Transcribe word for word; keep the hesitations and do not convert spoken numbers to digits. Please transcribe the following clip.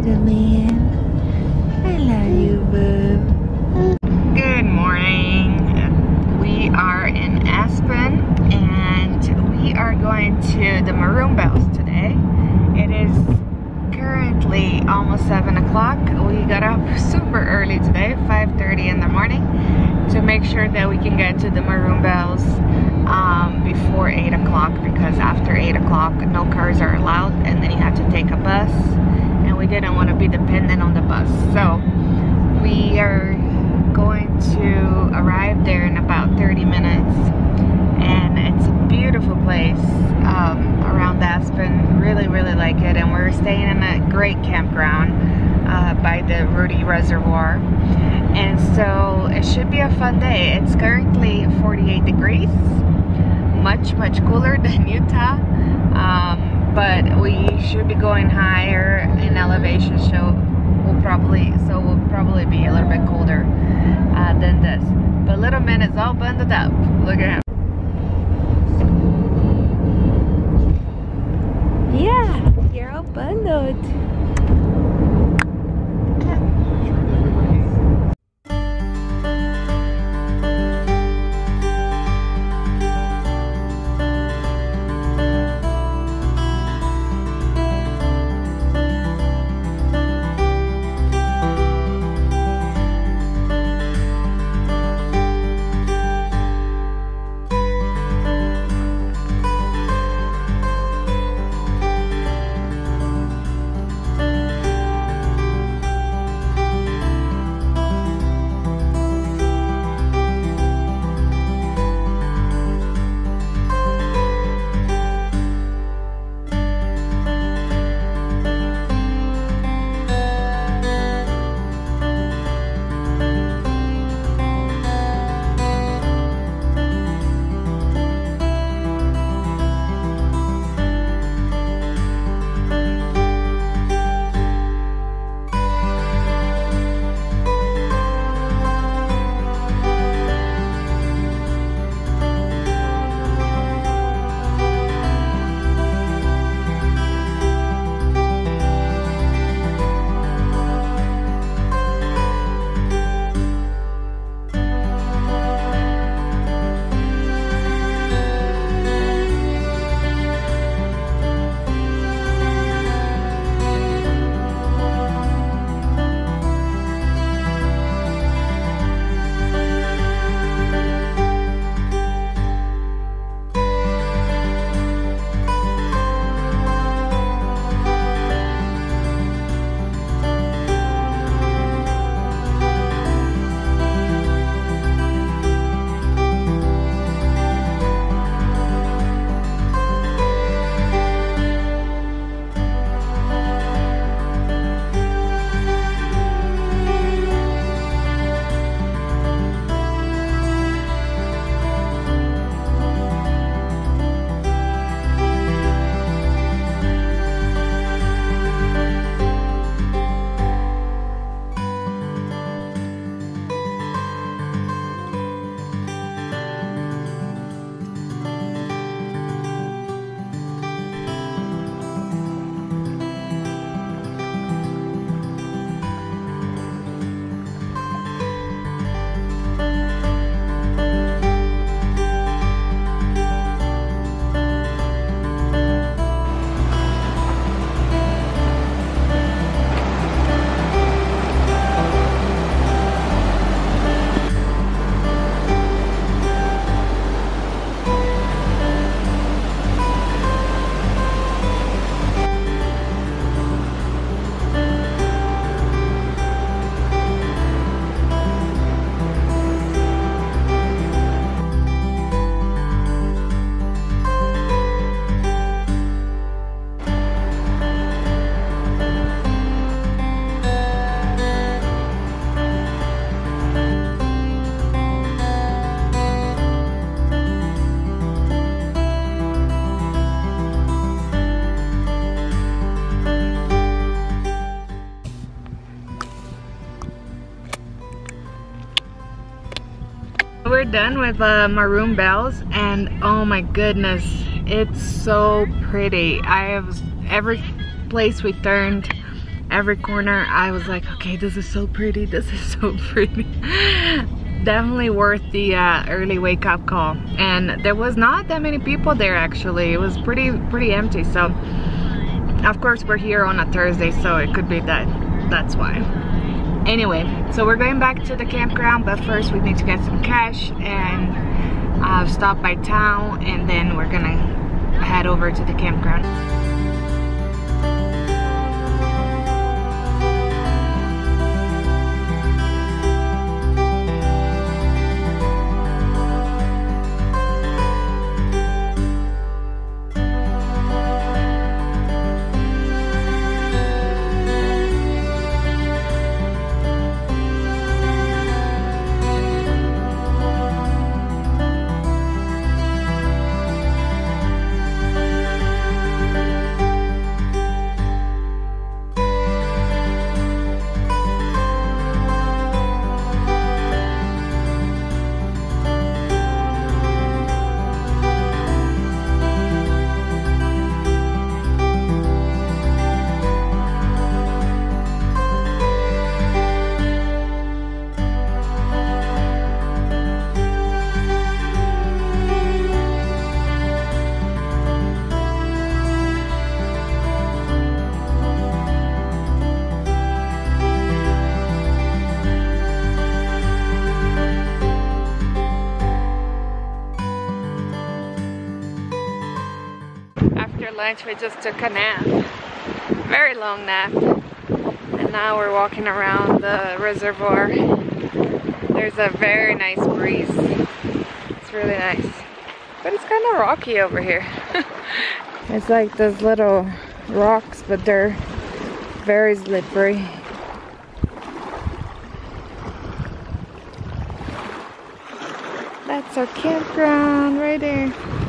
Later, man. I love you, boo. Good morning. We are in Aspen, and we are going to the Maroon Bells today. It is currently almost seven o'clock. We got up super early today, five thirty in the morning, to make sure that we can get to the Maroon Bells um, before eight o'clock, because after eight o'clock no cars are allowed, and then you have to take a bus, and we didn't want to be dependent on the bus. So we are going to arrive there in about thirty minutes, and it's a beautiful place um, around Aspen. Really, really like it, and we're staying in a great campground uh, by the Ruedi Reservoir, and so it should be a fun day. It's currently forty-eight degrees, much, much cooler than Utah, um, but we should be going higher in elevation, so we'll probably, so we'll probably be a little bit colder uh, than this. But little man is all bundled up. Look at him. Yeah, you're all bundled. We're done with uh, Maroon Bells, and oh my goodness, it's so pretty. I have every place we turned every corner. I was like, okay, this is so pretty, this is so pretty. Definitely worth the uh, early wake up call. And there was not that many people there actually. It was pretty pretty empty. So of course we're here on a Thursday, so it could be that that's why. Anyway, so we're going back to the campground, but first we need to get some cash and uh, stop by town, and then we're gonna head over to the campground. Lunch, we just took a nap, very long nap, and now we're walking around the reservoir. There's a very nice breeze, it's really nice, but it's kind of rocky over here. It's like those little rocks, but they're very slippery. That's our campground right there.